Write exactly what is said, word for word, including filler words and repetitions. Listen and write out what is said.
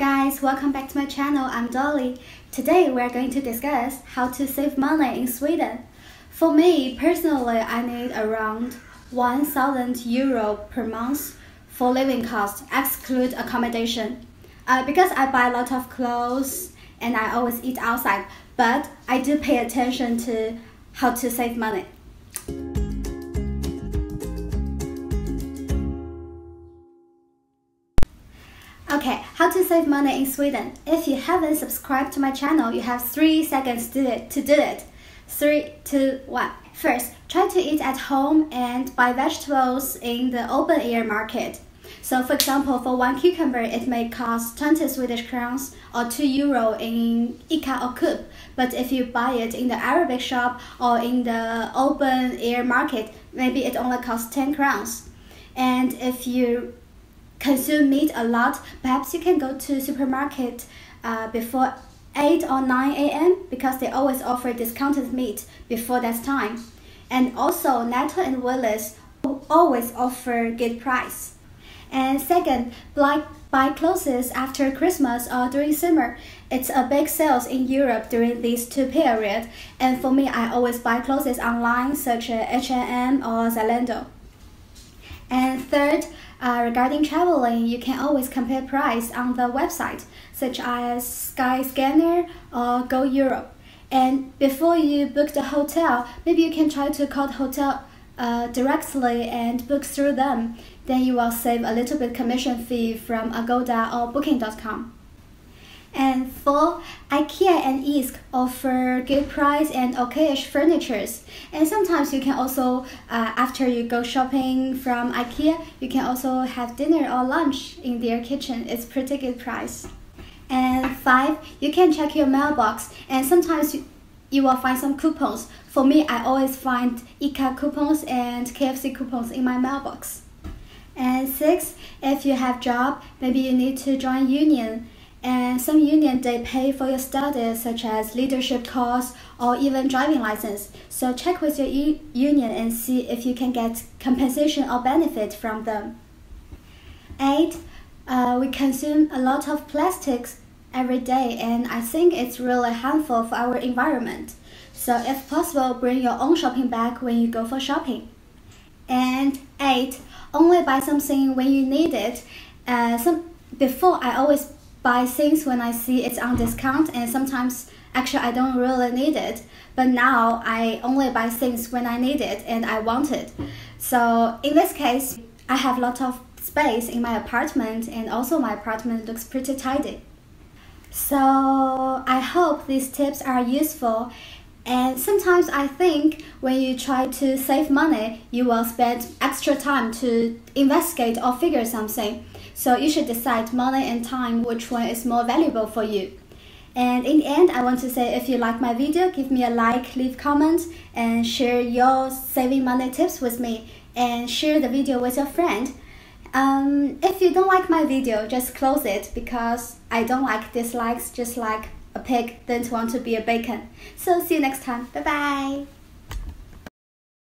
guys, welcome back to my channel. I'm Dolly. Today we are going to discuss how to save money in Sweden. For me personally, I need around one thousand euro per month for living costs, exclude accommodation. Uh, because I buy a lot of clothes and I always eat outside, but I do pay attention to how to save money. Okay, how to save money in Sweden. If you haven't subscribed to my channel, you have three seconds to do it. To do it. Three, two, one. First, try to eat at home and buy vegetables in the open-air market. So, for example, for one cucumber, it may cost twenty Swedish crowns or two euro in Ikea or Coop. But if you buy it in the Arabic shop or in the open-air market, maybe it only costs ten crowns. And if you consume meat a lot, perhaps you can go to supermarket uh, before eight or nine A M because they always offer discounted meat before that time. And also Netto and Willis always offer good price. And second, buy, buy clothes after Christmas or during summer. It's a big sales in Europe during these two periods. And for me, I always buy clothes online such as H and M or Zalando. And third, Uh, regarding traveling, you can always compare price on the website, such as Skyscanner or Go Europe. And before you book the hotel, maybe you can try to call the hotel uh, directly and book through them. Then you will save a little bit commission fee from Agoda or Booking dot com. And four, IKEA and I C A offer good price and okayish furnitures. And sometimes you can also, uh, after you go shopping from IKEA, you can also have dinner or lunch in their kitchen. It's pretty good price. And five, you can check your mailbox. And sometimes you, you will find some coupons. For me, I always find IKEA coupons and K F C coupons in my mailbox. And six, if you have job, maybe you need to join union. And some union, they pay for your studies, such as leadership course or even driving license. So check with your union and see if you can get compensation or benefit from them. Eight, uh, we consume a lot of plastics every day, and I think it's really harmful for our environment. So if possible, bring your own shopping bag when you go for shopping. And eight, only buy something when you need it. Uh, some before I always buy things when I see it's on discount, and sometimes actually I don't really need it, but now I only buy things when I need it and I want it. So in this case, I have a lot of space in my apartment, and also my apartment looks pretty tidy. So I hope these tips are useful, and sometimes I think when you try to save money, you will spend extra time to investigate or figure something. So you should decide money and time, which one is more valuable for you. And in the end, I want to say, if you like my video, give me a like, leave comments, and share your saving money tips with me, and share the video with your friend. Um, if you don't like my video, just close it, because I don't like dislikes, just like a pig, don't want to be a bacon. So see you next time. Bye bye.